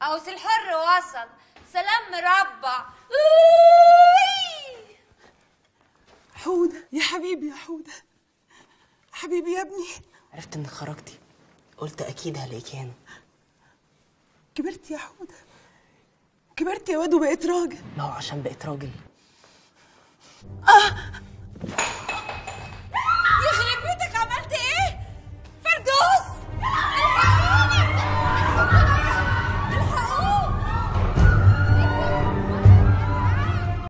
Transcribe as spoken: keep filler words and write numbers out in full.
قوس الحر وصل. سلام مربع. حودة يا حبيبي، يا حودة حبيبي يا ابني. عرفت انك خرجتي، قلت اكيد هلاقيك هنا. كبرت يا حودة، كبرت يا واد وبقيت راجل. ما هو عشان بقيت راجل. آه